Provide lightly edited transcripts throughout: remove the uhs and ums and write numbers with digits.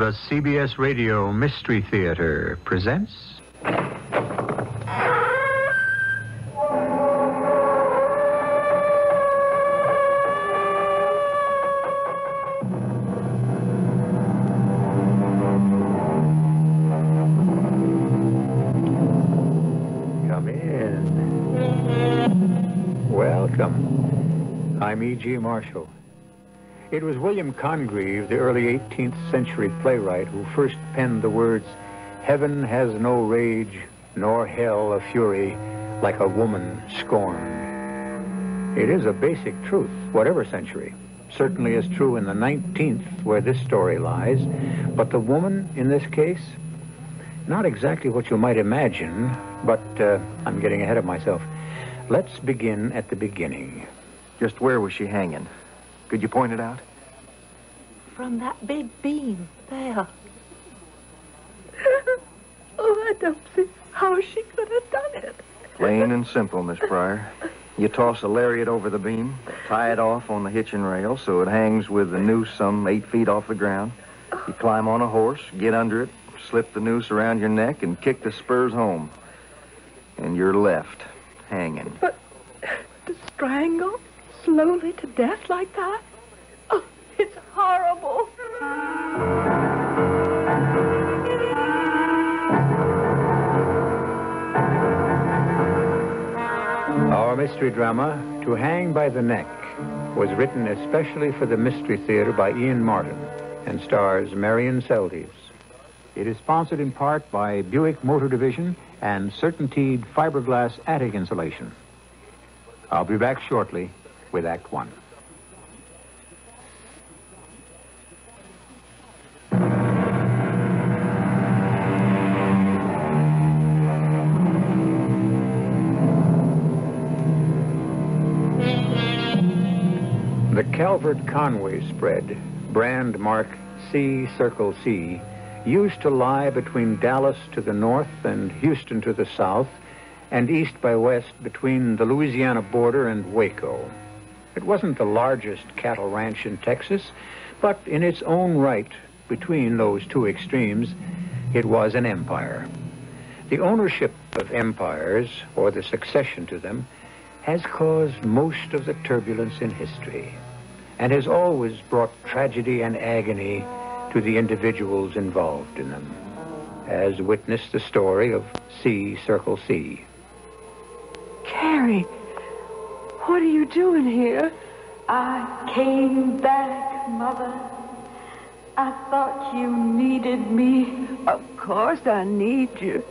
The CBS Radio Mystery Theater presents... I'm E. G. Marshall. It was William Congreve, the early 18th century playwright, who first penned the words, "Heaven has no rage, nor hell a fury, like a woman scorned." It is a basic truth, whatever century. Certainly is true in the 19th, where this story lies. But the woman, in this case, not exactly what you might imagine, but I'm getting ahead of myself. Let's begin at the beginning. Just where was she hanging? Could you point it out? From that big beam there. Oh, I don't see how she could have done it. Plain and simple, Miss Pryor. You toss a lariat over the beam, tie it off on the hitching rail so it hangs with the noose some 8 feet off the ground. You climb on a horse, get under it, slip the noose around your neck, and kick the spurs home. And you're left hanging. But to strangle? Slowly to death like that? Oh, it's horrible. Our mystery drama, To Hang by the Neck, was written especially for the Mystery Theater by Ian Martin and stars Marion Seldes. It is sponsored in part by Buick Motor Division and CertainTeed Fiberglass Attic Insulation. I'll be back shortly with Act One. The Calvert Conway spread, brand mark C circle C, used to lie between Dallas to the north and Houston to the south, and east by west between the Louisiana border and Waco. It wasn't the largest cattle ranch in Texas, but in its own right, between those two extremes, it was an empire. The ownership of empires, or the succession to them, has caused most of the turbulence in history, and has always brought tragedy and agony to the individuals involved in them, as witnessed the story of C Circle C. Carrie! What are you doing here? I came back, Mother. I thought you needed me. Of course I need you.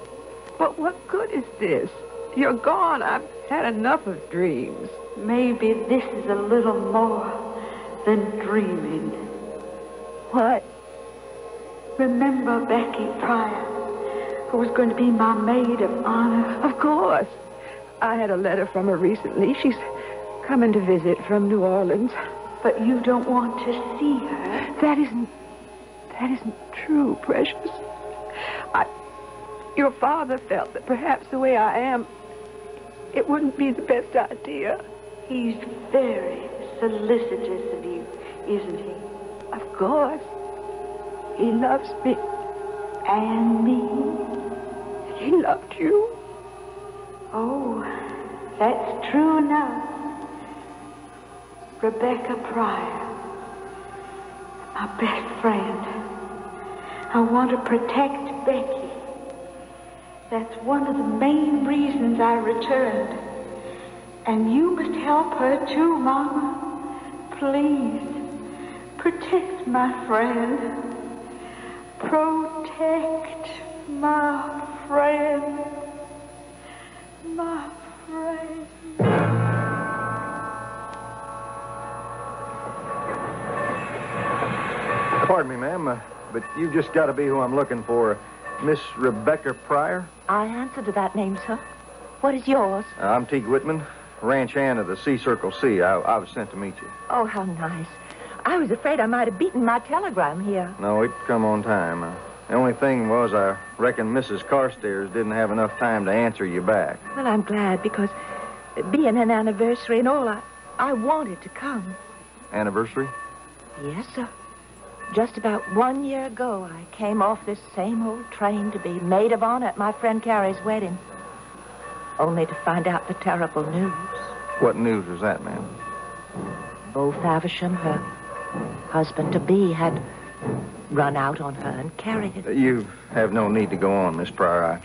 But what good is this? You're gone. I've had enough of dreams. Maybe this is a little more than dreaming. What? Remember Becky Pryor, who was going to be my maid of honor? Of course. I had a letter from her recently. She's coming to visit from New Orleans. But you don't want to see her. That isn't true, precious. Your father felt that perhaps the way I am, it wouldn't be the best idea. He's very solicitous of you, isn't he? Of course. He loves me. And me? He loved you. Oh, that's true enough. Rebecca Pryor, my best friend. I want to protect Becky. That's one of the main reasons I returned. And you must help her too, Mama. Please, protect my friend. Protect my friend. My friend. Pardon me, ma'am, but you've just got to be who I'm looking for. Miss Rebecca Pryor? I answer to that name, sir. What is yours? I'm Teague Whitman, ranch hand of the C Circle C. I was sent to meet you. Oh, how nice. I was afraid I might have beaten my telegram here. No, it come on time. The only thing was I reckon Mrs. Carstairs didn't have enough time to answer you back. Well, I'm glad, because being an anniversary and all, I wanted to come. Anniversary? Yes, sir. Just about 1 year ago, I came off this same old train to be maid of honor at my friend Carrie's wedding, only to find out the terrible news. What news was that, ma'am? Beau Faversham, her husband-to-be, had run out on her and carried it. You have no need to go on, Miss Pryor.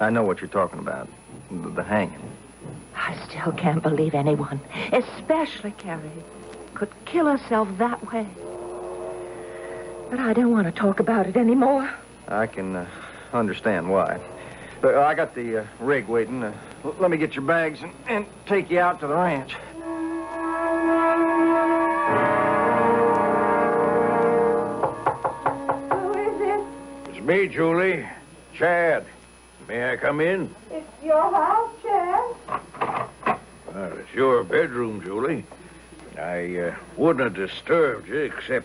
I know what you're talking about, the hanging. I still can't believe anyone, especially Carrie, could kill herself that way. But I don't want to talk about it anymore. I can understand why. But I got the rig waiting. Let me get your bags and take you out to the ranch. Who is it? It's me, Julie. Chad. May I come in? It's your house, Chad. Well, it's your bedroom, Julie. I wouldn't have disturbed you except...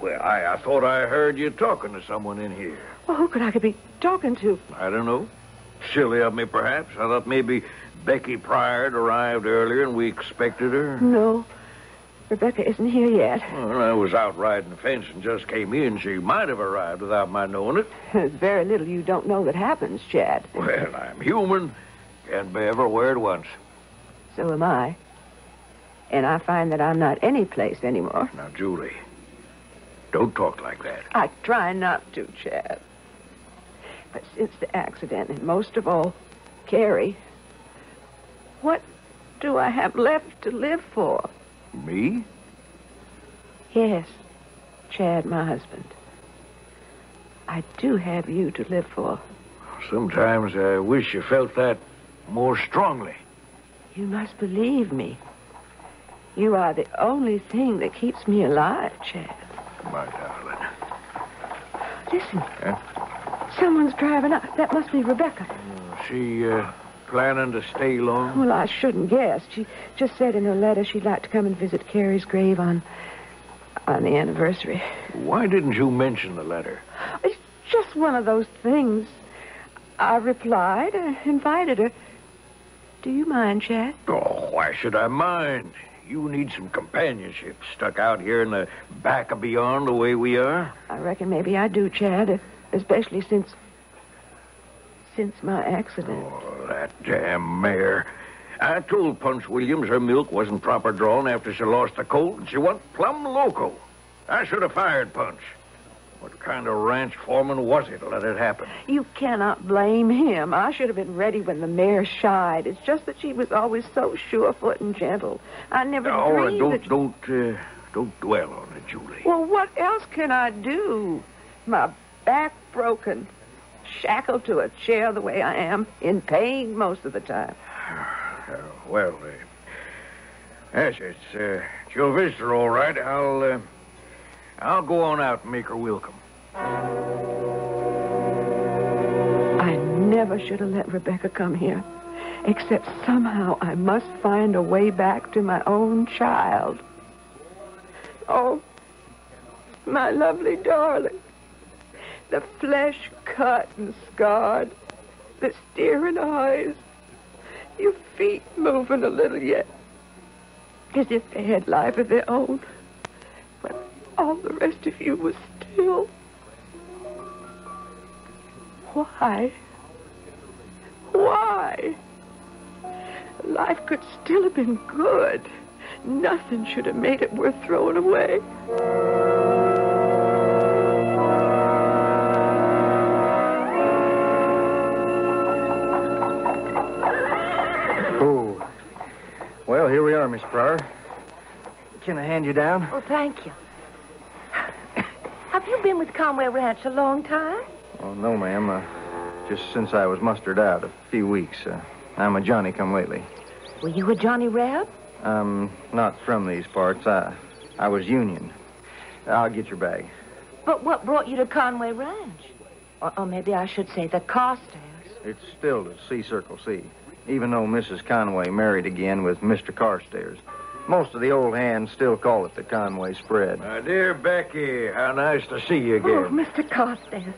Well, I thought I heard you talking to someone in here. Well, who could I be talking to? I don't know. Silly of me, perhaps. I thought maybe Becky Pryor had arrived earlier and we expected her. No. Rebecca isn't here yet. Well, I was out riding the fence and just came in. She might have arrived without my knowing it. There's very little you don't know that happens, Chad. Well, I'm human. Can't be everywhere at once. So am I. And I find that I'm not any place anymore. Now, Julie, don't talk like that. I try not to, Chad. But since the accident, and most of all, Carrie, what do I have left to live for? Me? Yes, Chad, my husband. I do have you to live for. Sometimes I wish you felt that more strongly. You must believe me. You are the only thing that keeps me alive, Chad. My darling. Listen. Huh? Someone's driving up. That must be Rebecca. She, planning to stay long? Well, I shouldn't guess. She just said in her letter she'd like to come and visit Carrie's grave on the anniversary. Why didn't you mention the letter? It's just one of those things. I replied, I invited her. Do you mind, Chad? Oh, why should I mind? You need some companionship stuck out here in the back of beyond the way we are. I reckon maybe I do, Chad, especially since my accident. Oh, that damn mare. I told Punch Williams her milk wasn't proper drawn after she lost the colt, and she went plumb loco. I should have fired Punch. What kind of ranch foreman was it to let it happen? You cannot blame him. I should have been ready when the mare shied. It's just that she was always so sure-foot and gentle. I never dreamed that... Don't dwell on it, Julie. Well, what else can I do? My back broken, shackled to a chair the way I am, in pain most of the time. Well, yes, it's your visitor, all right. I'll go on out and make her welcome. I never should have let Rebecca come here. Except somehow I must find a way back to my own child. Oh, my lovely darling. The flesh cut and scarred. The staring eyes. Your feet moving a little yet. As if they had life of their own. All the rest of you was still. Why? Why? Life could still have been good. Nothing should have made it worth throwing away. Oh. Well, here we are, Miss Pryor. Can I hand you down? Oh, thank you. Have you been with Conway Ranch a long time? Oh, no, ma'am. Just since I was mustered out, a few weeks. I'm a Johnny-come-lately. Were you a Johnny Reb? Not from these parts. I was Union. I'll get your bag. But what brought you to Conway Ranch? Or maybe I should say the Carstairs. It's still the C-Circle C, even though Mrs. Conway married again with Mr. Carstairs. Most of the old hands still call it the Conway spread. My dear Becky, how nice to see you again. Oh, Mr. Carstairs,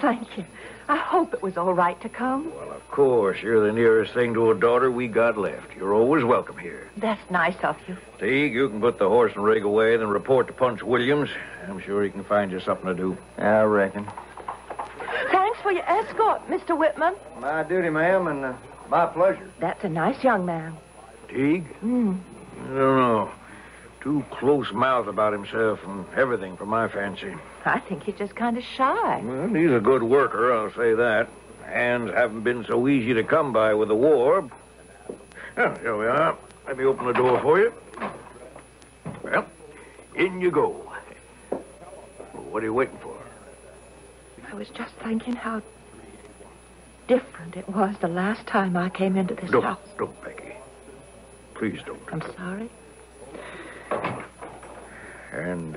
Thank you. I hope it was all right to come. Well, of course. You're the nearest thing to a daughter we got left. You're always welcome here. That's nice of you. Teague, you can put the horse and rig away, then report to Punch Williams. I'm sure he can find you something to do. I reckon. Thanks for your escort, Mr. Whitman. My duty, ma'am, and my pleasure. That's a nice young man. Teague? I don't know. Too close-mouthed about himself and everything for my fancy. I think he's just kind of shy. Well, he's a good worker, I'll say that. Hands haven't been so easy to come by with the war. Well, here we are. Let me open the door for you. Well, in you go. What are you waiting for? I was just thinking how different it was the last time I came into this house. Don't, Becky. Please don't. I'm sorry. And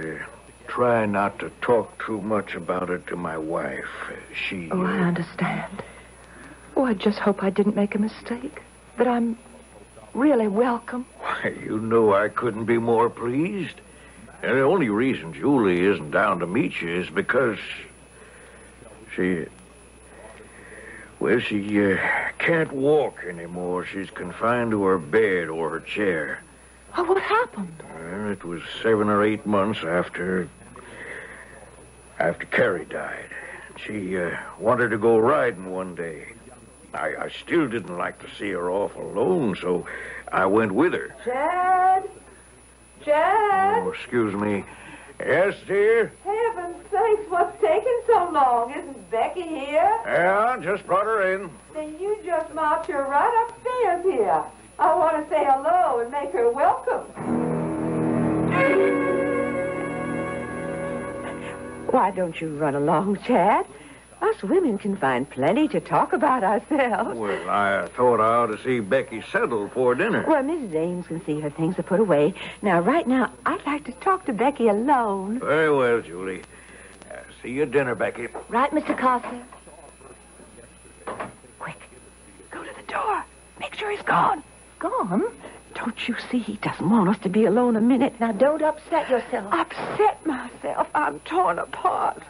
try not to talk too much about it to my wife. She... Oh, I understand. Oh, I just hope I didn't make a mistake. That I'm really welcome. Why, you know I couldn't be more pleased. And the only reason Julie isn't down to meet you is because... She... Well, she can't walk anymore. She's confined to her bed or her chair. Oh, what happened? It was 7 or 8 months after Carrie died. She wanted to go riding one day. I still didn't like to see her off alone, so I went with her. Chad? Chad? Oh, excuse me. Yes, dear? Heaven's sakes, what's taking so long? Isn't Becky here? Yeah, just brought her in. Then you just march her right upstairs here. I want to say hello and make her welcome. Why don't you run along, Chad? Us women can find plenty to talk about ourselves. Well, I thought I ought to see Becky settled for dinner. Well, Mrs. Ames can see her things are put away. Now, right now, I'd like to talk to Becky alone. Very well, Julie. See you at dinner, Becky. Right, Mr. Carson. Quick, go to the door. Make sure he's gone. Gone? Don't you see he doesn't want us to be alone a minute? Now, don't upset yourself. Upset myself? I'm torn apart.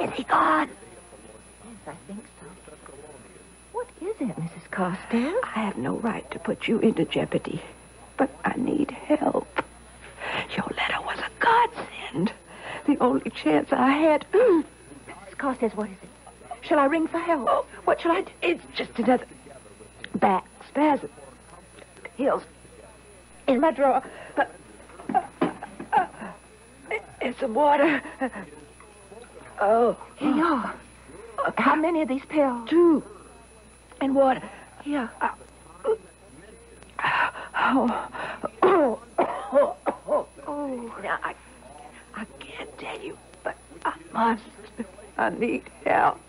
Is he gone? Yes, I think so. What is it, Mrs. Carstairs? I have no right to put you into jeopardy, but I need help. Your letter was a godsend. The only chance I had... Mrs. Carstairs, what is it? Shall I ring for help? Oh, what shall I do? It's just another... Back spasm. Heels. In my drawer. It's some water. Oh. Here you are. How many of these pills? 2. And water. Yeah. Oh. Now, I can't tell you, but I must. I need help.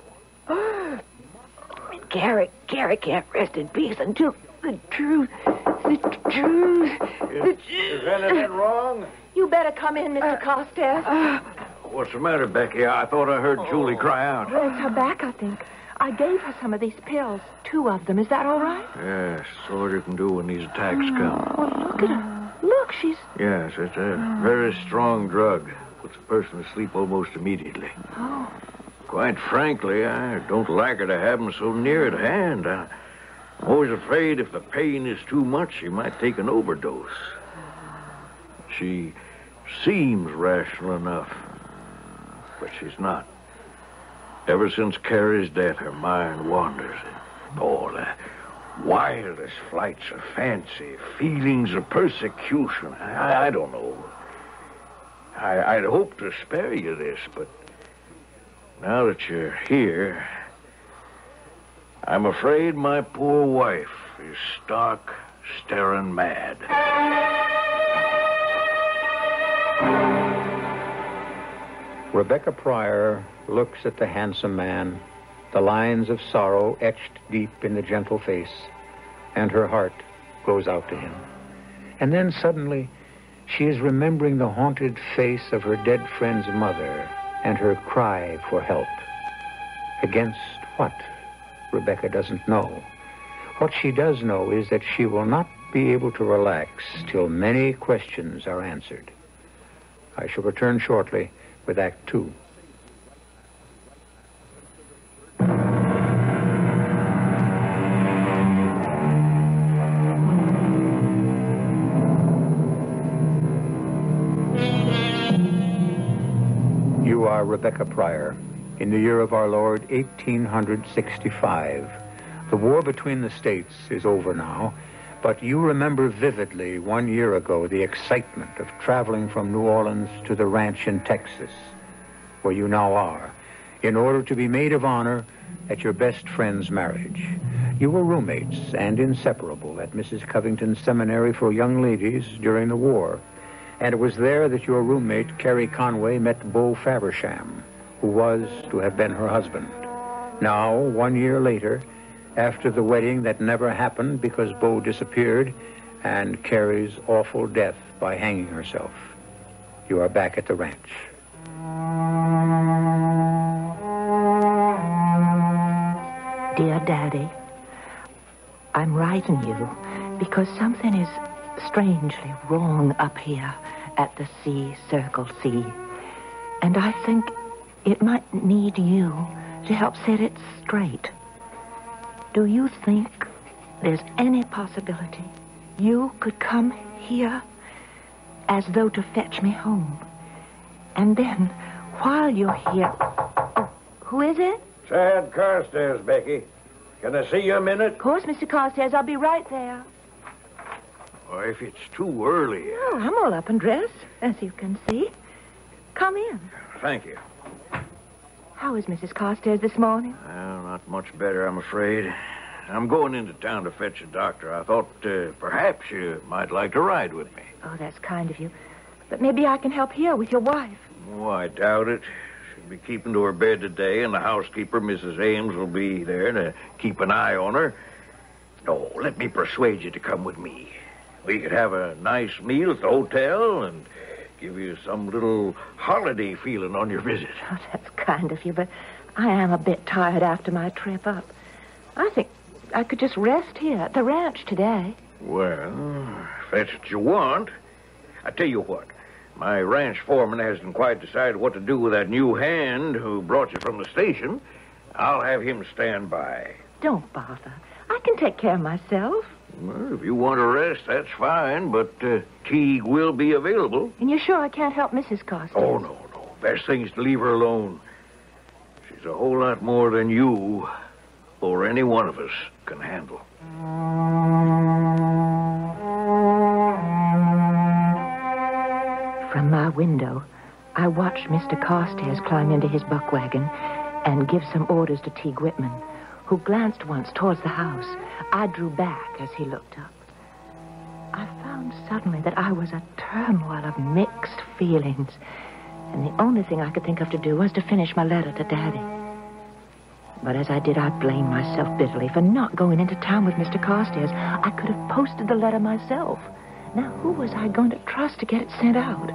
Carrie can't rest in peace until the truth. Is anything wrong? You better come in, Mr. Carstairs. What's the matter, Becky? I thought I heard Julie cry out. Well, it's her back, I think. I gave her some of these pills, 2 of them. Is that all right? Yes, it's all you can do when these attacks come. Well, look at her. Look, she's... Yes, it's a very strong drug. Puts a person to sleep almost immediately. Oh. Quite frankly, I don't like her to have them so near at hand. I'm always afraid if the pain is too much, she might take an overdose. She seems rational enough, but she's not. Ever since Carrie's death, her mind wanders. All the wildest flights of fancy, feelings of persecution. I don't know. I'd hope to spare you this, but... Now that you're here, I'm afraid my poor wife is stark, staring mad. Rebecca Pryor looks at the handsome man, the lines of sorrow etched deep in the gentle face, and her heart goes out to him. And then suddenly, she is remembering the haunted face of her dead friend's mother, and her cry for help. Against what? Rebecca doesn't know. What she does know is that she will not be able to relax till many questions are answered. I shall return shortly with Act 2. to our Rebecca Pryor in the year of our Lord, 1865. The war between the states is over now, but you remember vividly 1 year ago the excitement of traveling from New Orleans to the ranch in Texas, where you now are, in order to be maid of honor at your best friend's marriage. You were roommates and inseparable at Mrs. Covington's seminary for young ladies during the war, and it was there that your roommate, Carrie Conway, met Beau Faversham, who was to have been her husband. Now, 1 year later, after the wedding that never happened because Beau disappeared and Carrie's awful death by hanging herself, you are back at the ranch. Dear Daddy, I'm writing you because something is strangely wrong up here at the sea, Circle C. And I think it might need you to help set it straight. Do you think there's any possibility you could come here as though to fetch me home? And then, while you're here... Oh, who is it? Sad Carstairs, Becky. Can I see you a minute? Of course, Mr. Carstairs. I'll be right there. Well, if it's too early... No, I'm all up and dressed, as you can see. Come in. Thank you. How is Mrs. Carstairs this morning? Well, not much better, I'm afraid. I'm going into town to fetch a doctor. I thought perhaps you might like to ride with me. Oh, that's kind of you. But maybe I can help here with your wife. Oh, I doubt it. She'll be keeping to her bed today, and the housekeeper, Mrs. Ames, will be there to keep an eye on her. No, let me persuade you to come with me. We could have a nice meal at the hotel and give you some little holiday feeling on your visit. Oh, that's kind of you, but I am a bit tired after my trip up. I think I could just rest here at the ranch today. Well, if that's what you want. I tell you what, my ranch foreman hasn't quite decided what to do with that new hand who brought you from the station. I'll have him stand by. Don't bother. I can take care of myself. Well, if you want to rest, that's fine, but Teague will be available. And you're sure I can't help Mrs. Carstairs? Oh, no. Best thing is to leave her alone. She's a whole lot more than you or any one of us can handle. From my window, I watched Mr. Carstairs climb into his buck wagon and give some orders to Teague Whitman, who glanced once towards the house. I drew back as he looked up. I found suddenly that I was a turmoil of mixed feelings, and the only thing I could think of to do was to finish my letter to Daddy. But as I did, I blamed myself bitterly for not going into town with Mr. Carstairs. I could have posted the letter myself. Now, who was I going to trust to get it sent out?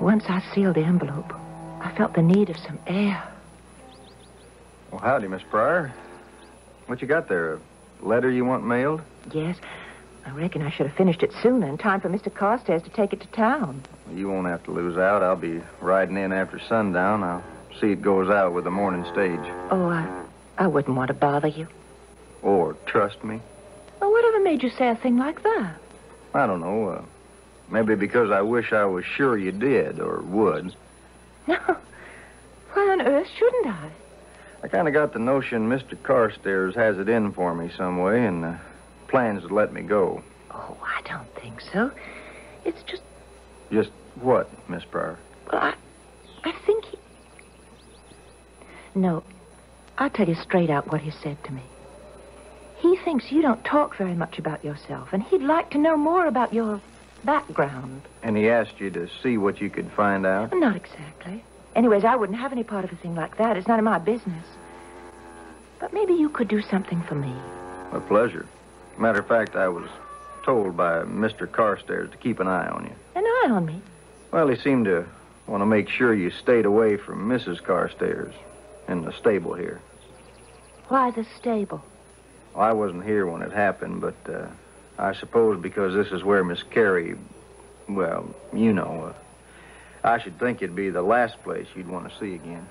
Once I sealed the envelope, I felt the need of some air. Well, howdy, Miss Pryor. What you got there? A letter you want mailed? Yes. I reckon I should have finished it sooner in time for Mr. Carstairs to take it to town. Well, you won't have to lose out. I'll be riding in after sundown. I'll see it goes out with the morning stage. Oh, I wouldn't want to bother you. Or trust me. Well, whatever made you say a thing like that? I don't know. Maybe because I wish I was sure you did or would. No. Why on earth shouldn't I? I kind of got the notion Mr. Carstairs has it in for me some way and plans to let me go. Oh, I don't think so. It's just... Just what, Miss Pryor? Well, I think he... No, I'll tell you straight out what he said to me. He thinks you don't talk very much about yourself, and he'd like to know more about your background. And he asked you to see what you could find out? Not exactly. Anyways, I wouldn't have any part of a thing like that. It's none of my business. But maybe you could do something for me. A pleasure. Matter of fact, I was told by Mr. Carstairs to keep an eye on you. An eye on me? Well, he seemed to want to make sure you stayed away from Mrs. Carstairs in the stable here. Why the stable? Well, I wasn't here when it happened, but I suppose because this is where Miss Carrie, well, you know... I should think it'd be the last place you'd want to see again.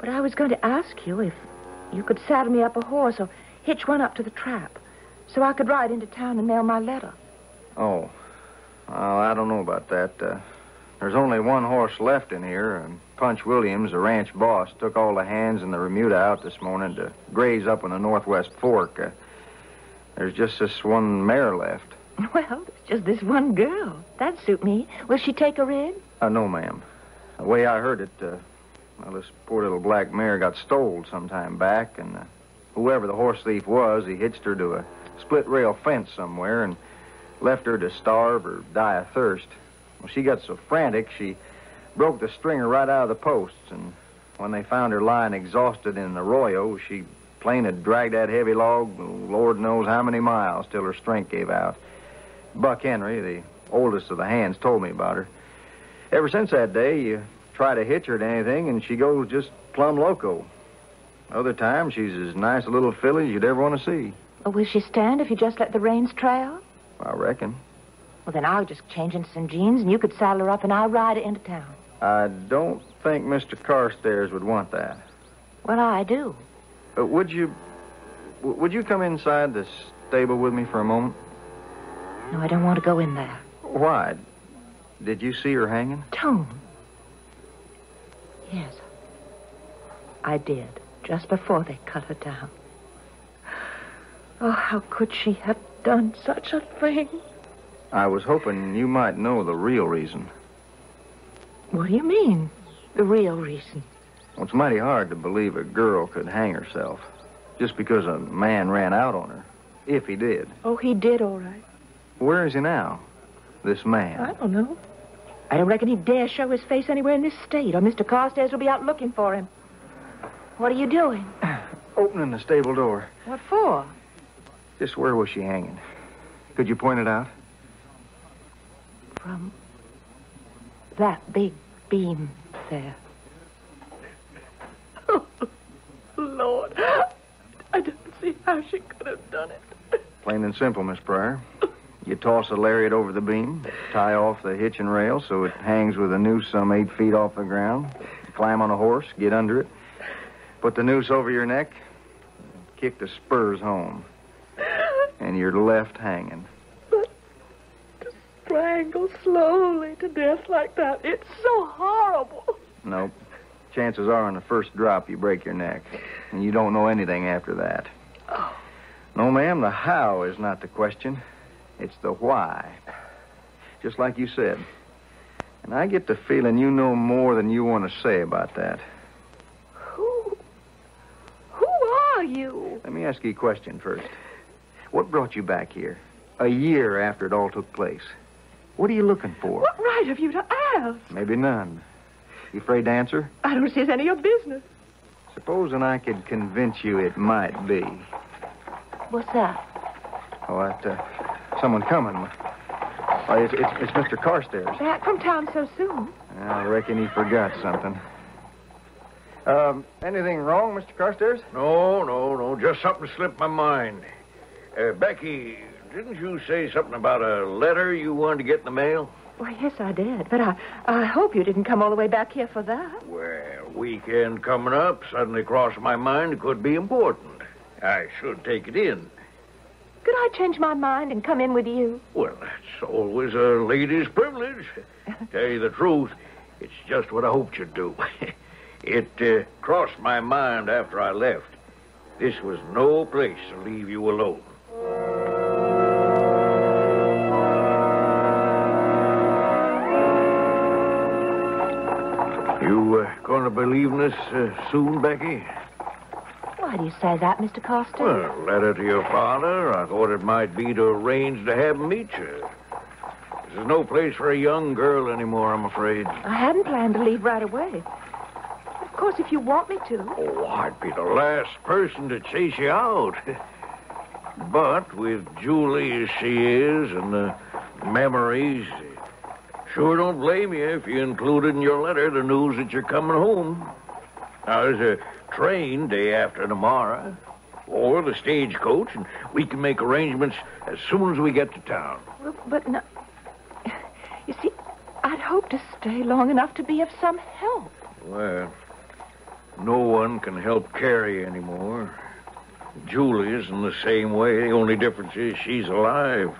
But I was going to ask you if you could saddle me up a horse or hitch one up to the trap so I could ride into town and mail my letter. Oh, I don't know about that. There's only one horse left in here, and Punch Williams, the ranch boss, took all the hands in the remuda out this morning to graze up in the Northwest Fork. There's just this one mare left. Well, it's just this one girl. That'd suit me. Will she take a red? No, ma'am. The way I heard it, well, this poor little black mare got stole some time back, and whoever the horse thief was, he hitched her to a split-rail fence somewhere and left her to starve or die of thirst. Well, she got so frantic, she broke the stringer right out of the posts, and when they found her lying exhausted in an arroyo, she plain had dragged that heavy log, Lord knows how many miles, till her strength gave out. Buck Henry, the oldest of the hands, told me about her. Ever since that day, you try to hitch her to anything, and she goes just plumb loco. Other times, she's as nice a little filly as you'd ever want to see. Oh, will she stand if you just let the reins trail? I reckon. Well, then I'll just change into some jeans, and you could saddle her up, and I'll ride her into town. I don't think Mr. Carstairs would want that. Well, I do. Would you come inside the stable with me for a moment? No, I don't want to go in there. Why? Did you see her hanging? Tone. Yes. I did, just before they cut her down. Oh, how could she have done such a thing? I was hoping you might know the real reason. What do you mean, the real reason? Well, it's mighty hard to believe a girl could hang herself just because a man ran out on her, if he did. Oh, he did, all right. Where is he now, this man? I don't know. I don't reckon he'd dare show his face anywhere in this state, or Mr. Carstairs will be out looking for him. What are you doing? Opening the stable door. What for? Just where was she hanging? Could you point it out? From that big beam there. Oh, Lord. I didn't see how she could have done it. Plain and simple, Miss Pryor. You toss a lariat over the beam, tie off the hitching rail so it hangs with a noose some 8 feet off the ground, climb on a horse, get under it, put the noose over your neck, kick the spurs home, and you're left hanging. Strangle slowly to death like that. It's so horrible. Nope. Chances are on the first drop you break your neck. And you don't know anything after that. Oh. No, ma'am, the how is not the question. It's the why. Just like you said. And I get the feeling you know more than you want to say about that. Who are you? Let me ask you a question first. What brought you back here a year after it all took place? What are you looking for? What right have you to ask? Maybe none. You afraid to answer? I don't see it's any of your business. Supposing I could convince you it might be. What's that? Oh, someone coming. Oh, it's Mr. Carstairs. Back from town so soon? I reckon he forgot something. Anything wrong, Mr. Carstairs? No. Just something slipped my mind. Becky... didn't you say something about a letter you wanted to get in the mail? Well, yes, I did. But I hope you didn't come all the way back here for that. Well, weekend coming up suddenly crossed my mind it could be important. I should take it in. Could I change my mind and come in with you? Well, that's always a lady's privilege. Tell you the truth, it's just what I hoped you'd do. It crossed my mind after I left. This was no place to leave you alone. Going to believe in this soon, Becky? Why do you say that, Mr. Carstairs? Well, letter to your father. I thought it might be to arrange to have him meet you. This is no place for a young girl anymore, I'm afraid. I hadn't planned to leave right away. Of course, if you want me to. Oh, I'd be the last person to chase you out. But with Julie as she is and the memories... sure don't blame you if you included in your letter the news that you're coming home. Now, there's a train day after tomorrow, or the stagecoach, and we can make arrangements as soon as we get to town. Well, but no... you see, I'd hoped to stay long enough to be of some help. Well, no one can help Carrie anymore. Julie's in the same way. The only difference is she's alive.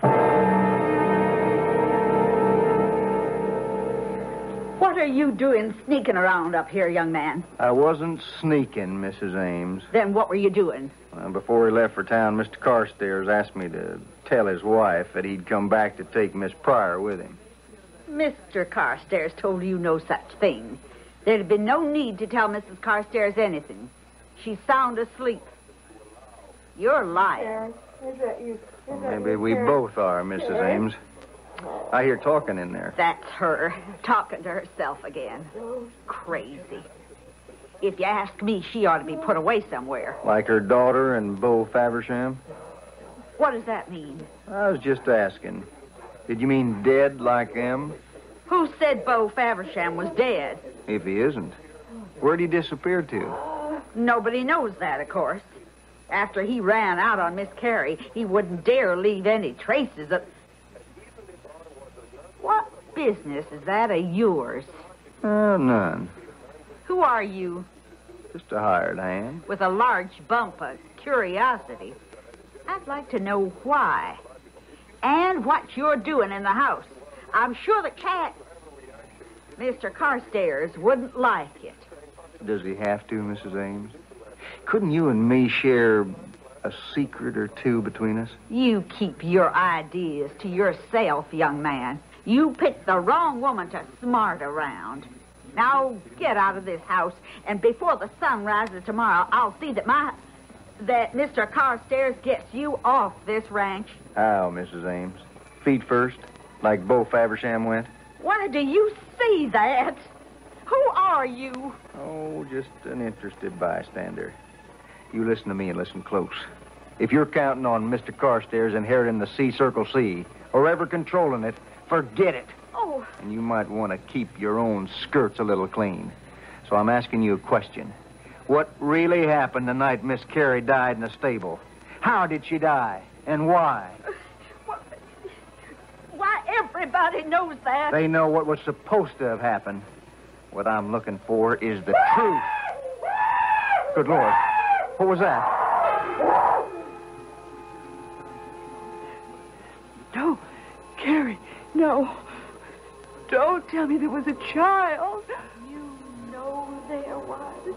What are you doing sneaking around up here, young man? I wasn't sneaking, Mrs. Ames. Then what were you doing? Well, before he left for town, Mr. Carstairs asked me to tell his wife that he'd come back to take Miss Pryor with him. Mr. Carstairs told you no such thing. There'd have been no need to tell Mrs. Carstairs anything. She's sound asleep. You're a liar. Is that you? Maybe we both are, Mrs. Ames. I hear talking in there. That's her, talking to herself again. Crazy. If you ask me, she ought to be put away somewhere. Like her daughter and Beau Faversham? What does that mean? I was just asking. Did you mean dead like them? Who said Beau Faversham was dead? If he isn't. Where'd he disappear to? Nobody knows that, of course. After he ran out on Miss Carrie, he wouldn't dare leave any traces of... What business is that of yours? None. Who are you? Just a hired hand. With a large bump of curiosity. I'd like to know why. And what you're doing in the house. I'm sure the cat... Mr. Carstairs wouldn't like it. Does he have to, Mrs. Ames? Couldn't you and me share a secret or two between us? You keep your ideas to yourself, young man. You picked the wrong woman to smart around. Now, get out of this house, and before the sun rises tomorrow, I'll see that that Mr. Carstairs gets you off this ranch. How, Mrs. Ames? Feet first, like Beau Faversham went? Why do you see that? Who are you? Oh, just an interested bystander. You listen to me and listen close. If you're counting on Mr. Carstairs inheriting the C, or ever controlling it, forget it. Oh. And you might want to keep your own skirts a little clean. So I'm asking you a question. What really happened the night Miss Carrie died in the stable? How did she die? And why? Why, everybody knows that. They know what was supposed to have happened. What I'm looking for is the truth. Good Lord. What was that? No, Carrie, no. Don't tell me there was a child. You know there was.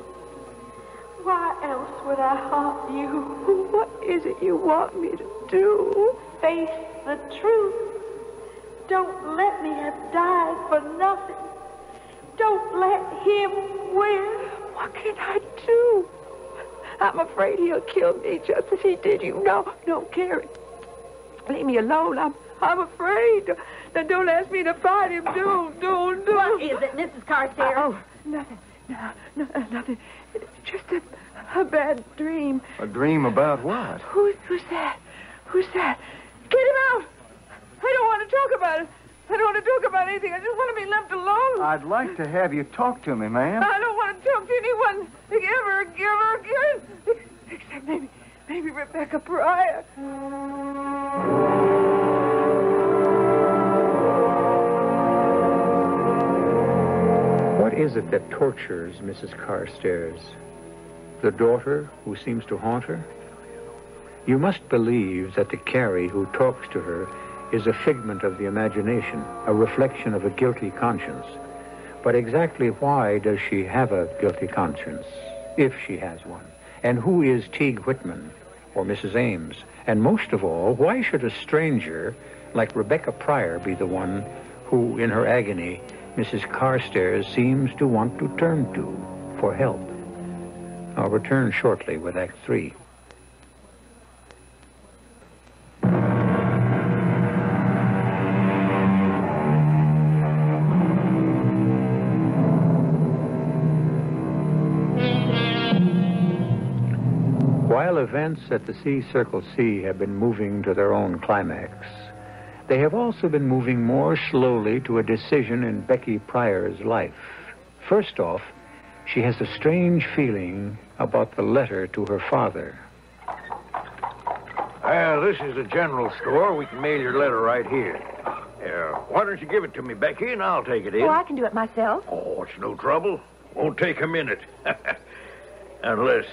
Why else would I haunt you? What is it you want me to do? Face the truth. Don't let me have died for nothing. Don't let him win. What can I do? I'm afraid he'll kill me just as he did you. No, Carrie. Leave me alone. I'm afraid. Then don't ask me to fight him. Don't. What is it, Mrs. Carstairs? Oh, nothing. No, nothing. Just a bad dream. A dream about what? Who's that? Who's that? Get him out. I don't want to talk about it. I don't want to talk about anything. I just want to be left alone. I'd like to have you talk to me, ma'am. I don't want to talk to anyone ever again. Except maybe Rebecca Pryor. What is it that tortures Mrs. Carstairs? The daughter who seems to haunt her? You must believe that the Carrie who talks to her is a figment of the imagination, a reflection of a guilty conscience. But exactly why does she have a guilty conscience, if she has one? And who is Teague Whitman, or Mrs. Ames? And most of all, why should a stranger like Rebecca Pryor be the one who, in her agony, Mrs. Carstairs seems to want to turn to for help? I'll return shortly with Act 3. Events at the C have been moving to their own climax. They have also been moving more slowly to a decision in Becky Pryor's life. First off, she has a strange feeling about the letter to her father. Well, this is the general store. We can mail your letter right here. Why don't you give it to me, Becky, and I'll take it in. Oh, I can do it myself. Oh, it's no trouble. Won't take a minute. Unless...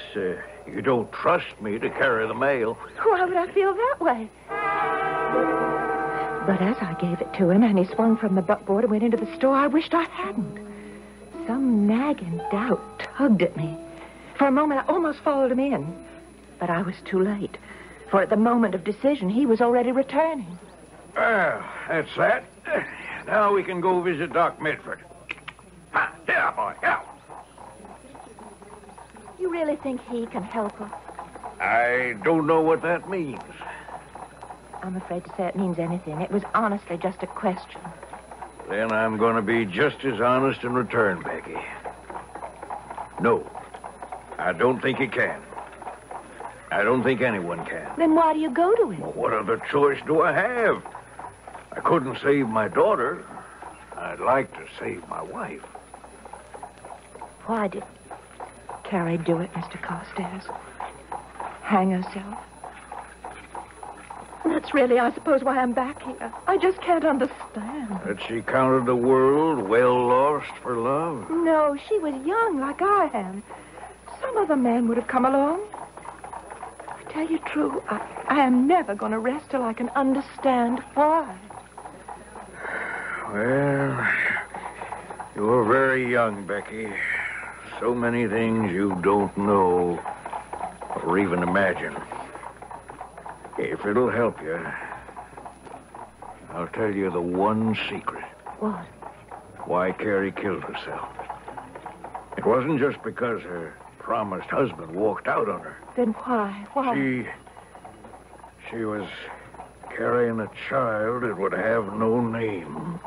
you don't trust me to carry the mail. Why would I feel that way? But as I gave it to him and he swung from the buckboard and went into the store, I wished I hadn't. Some nagging doubt tugged at me. For a moment, I almost followed him in. But I was too late. For at the moment of decision, he was already returning. Well, that's that. Now we can go visit Doc Medford. Yeah, boy, yeah. You really think he can help us? I don't know what that means. I'm afraid to say it means anything. It was honestly just a question. Then I'm going to be just as honest in return, Becky. No, I don't think he can. I don't think anyone can. Then why do you go to him? Well, what other choice do I have? I couldn't save my daughter. I'd like to save my wife. Why did Carrie do it, Mr. Carstairs? Hang herself? That's really, I suppose, why I'm back here. I just can't understand. That she counted the world well lost for love? No, she was young like I am. Some other man would have come along. I tell you true, I am never going to rest till I can understand why. Well, you're very young, Becky. So many things you don't know or even imagine. If it'll help you, I'll tell you the one secret. What? Why Carrie killed herself. It wasn't just because her promised husband walked out on her. Then why? Why? She was carrying a child that would have no name.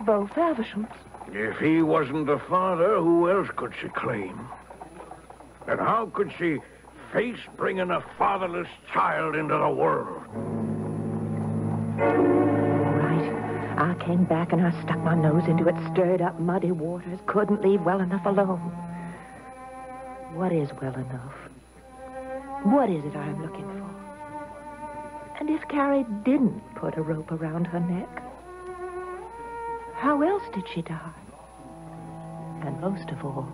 Beau Faversham. If he wasn't the father, who else could she claim? And how could she face bringing a fatherless child into the world? Right. I came back and I stuck my nose into it, stirred up muddy waters, couldn't leave well enough alone. What is well enough? What is it I'm looking for? And if Carrie didn't put a rope around her neck, how else did she die? And most of all,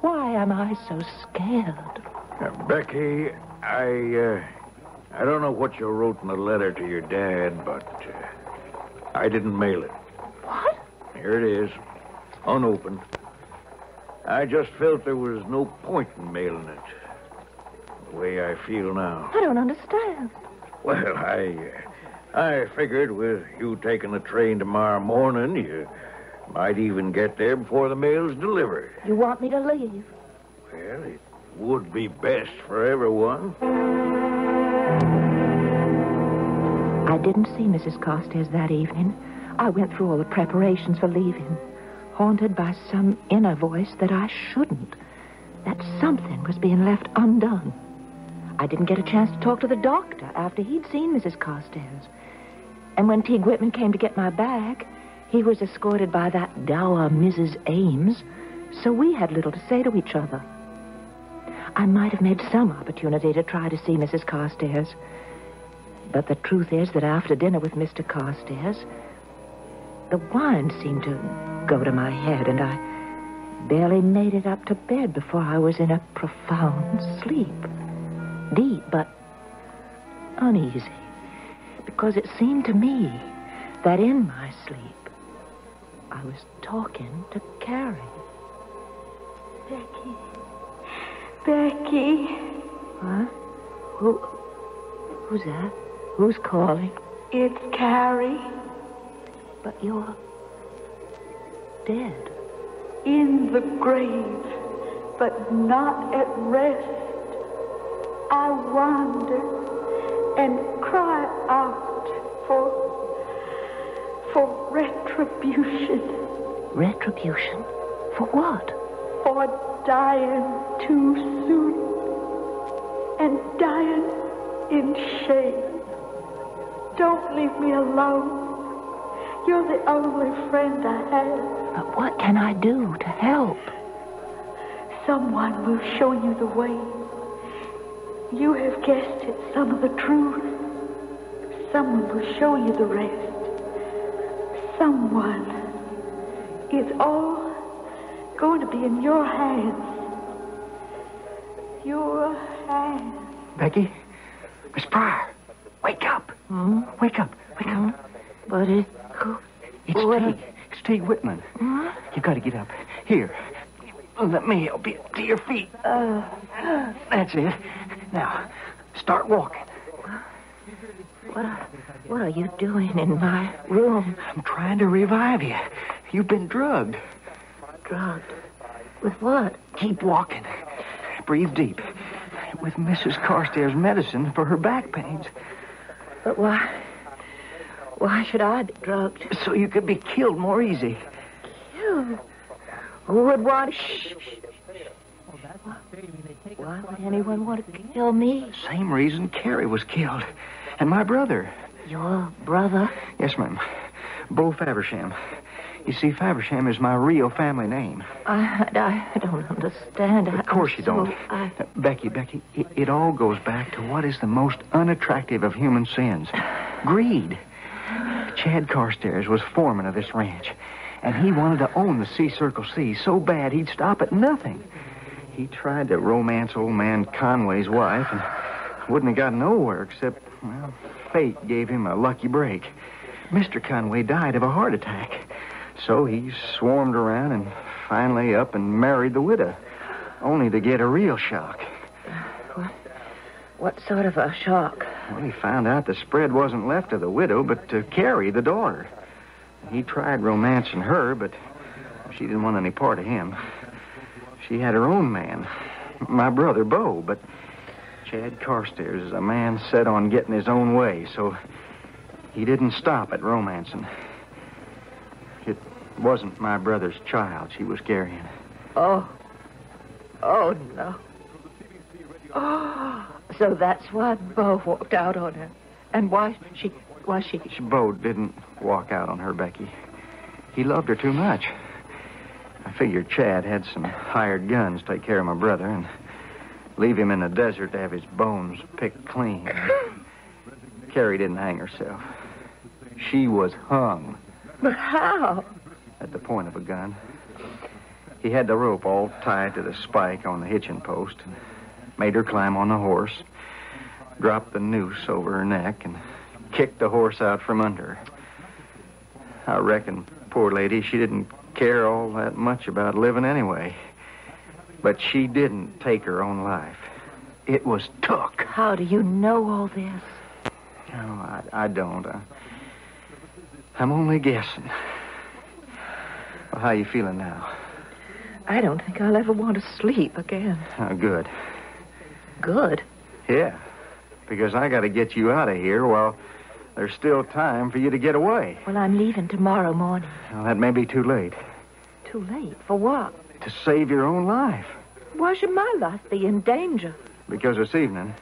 why am I so scared? Becky, I don't know what you wrote in the letter to your dad, but I didn't mail it. What? Here it is, unopened. I just felt there was no point in mailing it, the way I feel now. I don't understand. Well, I figured with you taking the train tomorrow morning, you might even get there before the mail's delivered. You want me to leave? Well, it would be best for everyone. I didn't see Mrs. Carstairs that evening. I went through all the preparations for leaving, haunted by some inner voice that I shouldn't, that something was being left undone. I didn't get a chance to talk to the doctor after he'd seen Mrs. Carstairs. And when Teague Whitman came to get my bag, he was escorted by that dour Mrs. Ames, so we had little to say to each other. I might have made some opportunity to try to see Mrs. Carstairs. But the truth is that after dinner with Mr. Carstairs, the wine seemed to go to my head, and I barely made it up to bed before I was in a profound sleep. Deep, but uneasy. Because it seemed to me that in my sleep, I was talking to Carrie. Becky. Becky. What? Who's that? Who's calling? It's Carrie. But you're dead. In the grave, but not at rest. I wander and cry out for retribution. Retribution? For what? For dying too soon, and dying in shame. Don't leave me alone. You're the only friend I have. But what can I do to help? Someone will show you the way. You have guessed at some of the truth. Someone will show you the rest. Someone is all going to be in your hands. Your hands. Becky? Miss Pryor, wake up. Hmm? Wake up. Wake up. But it's Teague. It's Teague Whitman. Hmm? You gotta get up. Here. Let me help you to your feet. That's it. Now, start walking. What are you doing in my room? I'm trying to revive you. You've been drugged. Drugged? With what? Keep walking. Breathe deep. With Mrs. Carstairs' medicine for her back pains. But why? Why should I be drugged? So you could be killed more easy. Killed? Who would want to... Shh. Why would anyone want to kill me? Same reason Carrie was killed. And my brother. Your brother? Yes, ma'am. Beau Faversham. You see, Faversham is my real family name. I don't understand. Of course you don't. Becky, it all goes back to what is the most unattractive of human sins. Greed. Chad Carstairs was foreman of this ranch, and he wanted to own the Sea Circle C so bad he'd stop at nothing. He tried to romance old man Conway's wife and wouldn't have gotten nowhere except, well, fate gave him a lucky break. Mr. Conway died of a heart attack. So he swarmed around and finally up and married the widow, only to get a real shock. What sort of a shock? Well, he found out the spread wasn't left to the widow, but to Carrie, the daughter. He tried romancing her, but she didn't want any part of him. She had her own man, my brother, Beau, but Chad Carstairs is a man set on getting his own way, so he didn't stop at romancing. It wasn't my brother's child she was carrying. Oh, no. Oh, so that's why Beau walked out on her. And why she... Beau didn't walk out on her, Becky. He loved her too much. I figured Chad had some hired guns to take care of my brother and leave him in the desert to have his bones picked clean. Carrie didn't hang herself. She was hung. But how? At the point of a gun. He had the rope all tied to the spike on the hitching post and made her climb on the horse, dropped the noose over her neck, and kicked the horse out from under her. I reckon, poor lady, she didn't care all that much about living anyway. But she didn't take her own life. It was took. How do you know all this? No, I don't. I'm only guessing. Well, how are you feeling now? I don't think I'll ever want to sleep again. Oh, good. Good? Yeah, because I got to get you out of here while there's still time for you to get away. Well, I'm leaving tomorrow morning. Well, that may be too late. Too late? For what? To save your own life. Why should my life be in danger? Because this evening,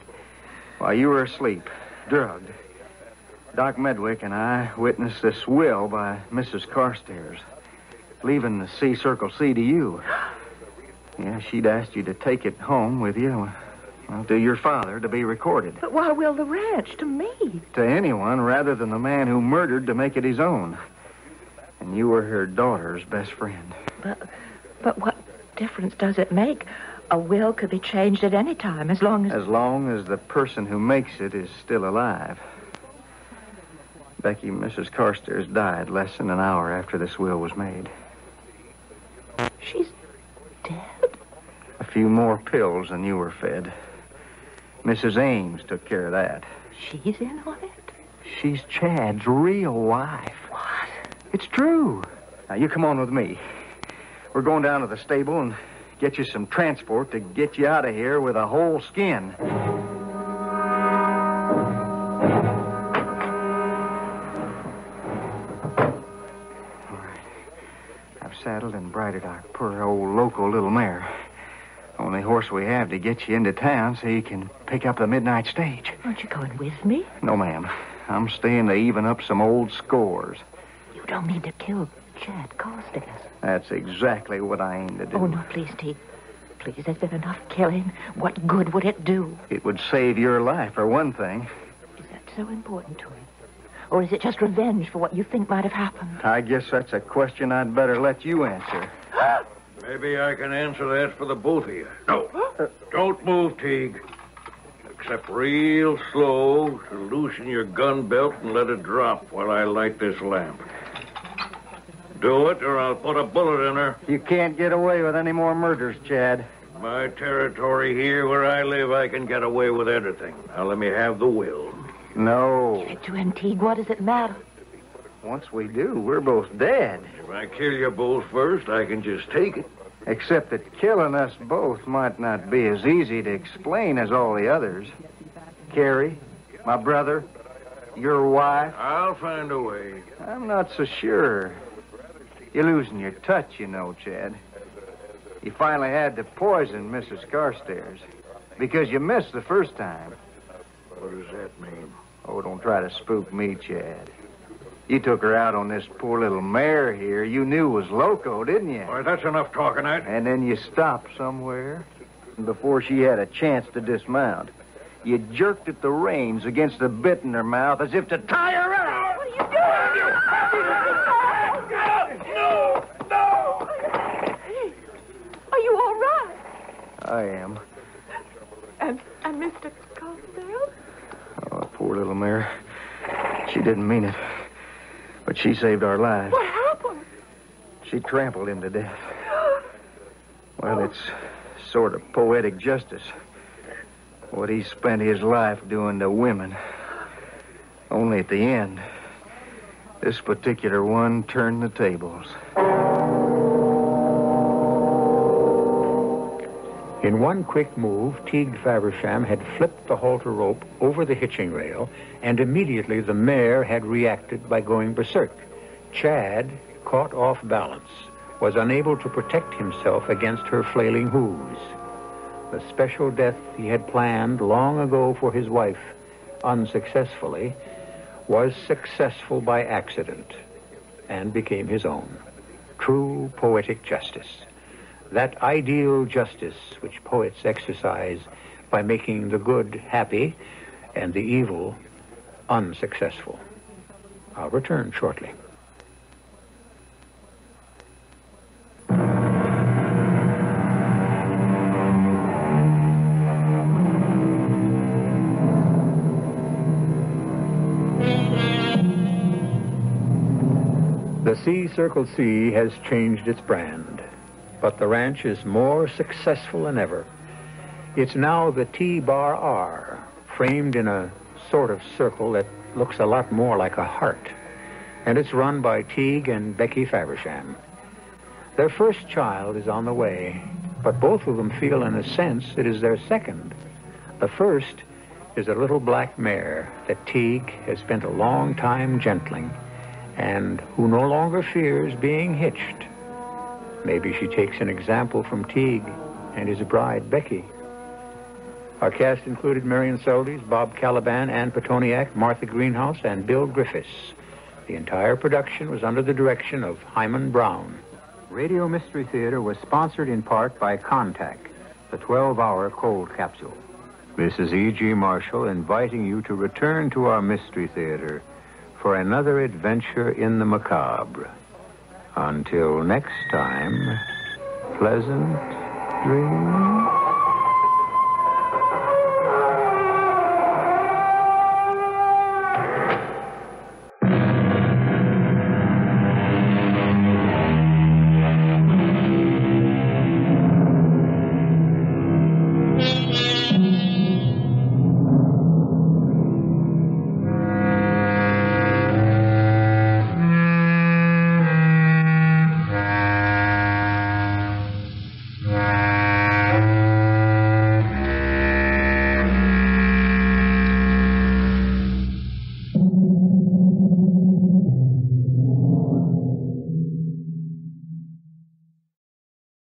while you were asleep, drugged, Doc Medwick and I witnessed this will by Mrs. Carstairs, leaving the Sea Circle C to you. Yeah, she'd asked you to take it home with you, well, to your father, to be recorded. But why will the ranch to me? To anyone rather than the man who murdered to make it his own. And you were her daughter's best friend. But what difference does it make? A will could be changed at any time, as long as... As long as the person who makes it is still alive. Becky, Mrs. Carstairs died less than an hour after this will was made. She's dead? A few more pills than you were fed. Mrs. Ames took care of that. She's in on it? She's Chad's real wife. What? It's true. Now, you come on with me. We're going down to the stable and get you some transport to get you out of here with a whole skin. All right. I've saddled and bridled our poor old local little mare. Only horse we have to get you into town so you can pick up the midnight stage. Aren't you going with me? No, ma'am. I'm staying to even up some old scores. You don't mean to kill Chad Carstairs. That's exactly what I aim to do. Oh, no, please, Teague. Please, there's been enough killing. What good would it do? It would save your life, for one thing. Is that so important to him? Or is it just revenge for what you think might have happened? I guess that's a question I'd better let you answer. Maybe I can answer that for the both of you. No. Don't move, Teague. Except real slow to loosen your gun belt and let it drop while I light this lamp. Do it, or I'll put a bullet in her. You can't get away with any more murders, Chad. My territory here, where I live, I can get away with anything. Now, let me have the will. No. Give it to him, Teague. What does it matter? Once we do, we're both dead. If I kill you both first, I can just take it. Except that killing us both might not be as easy to explain as all the others. Carrie, my brother, your wife. I'll find a way. I'm not so sure. You're losing your touch, you know, Chad. You finally had to poison Mrs. Carstairs because you missed the first time. What does that mean? Oh, don't try to spook me, Chad. You took her out on this poor little mare here you knew was loco, didn't you? Boy, that's enough talking, ain't it? And then you stopped somewhere. Before she had a chance to dismount, you jerked at the reins against the bit in her mouth as if to tie her out. What are you doing? No! No! Are you all right? I am. And Mr. Costello? Oh, poor little mare. She didn't mean it. But she saved our lives. What happened? She trampled him to death. Well, it's sort of poetic justice. What he spent his life doing to women. Only at the end, this particular one turned the tables. In one quick move, Teague Faversham had flipped the halter rope over the hitching rail, and immediately the mare had reacted by going berserk. Chad, caught off balance, was unable to protect himself against her flailing hooves. The special death he had planned long ago for his wife, unsuccessfully, was successful by accident and became his own. True poetic justice. That ideal justice which poets exercise by making the good happy and the evil unsuccessful. I'll return shortly. The C-Circle C has changed its brand. But the ranch is more successful than ever. It's now the T-Bar R, framed in a sort of circle that looks a lot more like a heart. And it's run by Teague and Becky Faversham. Their first child is on the way, but both of them feel in a sense it is their second. The first is a little black mare that Teague has spent a long time gentling and who no longer fears being hitched. Maybe she takes an example from Teague and his bride, Becky. Our cast included Marion Seldes, Bob Caliban, Ann Petoniak, Martha Greenhouse, and Bill Griffiths. The entire production was under the direction of Hyman Brown. Radio Mystery Theater was sponsored in part by Contact, the 12-hour cold capsule. Mrs. E. G. Marshall inviting you to return to our Mystery Theater for another adventure in the macabre. Until next time, pleasant dreams.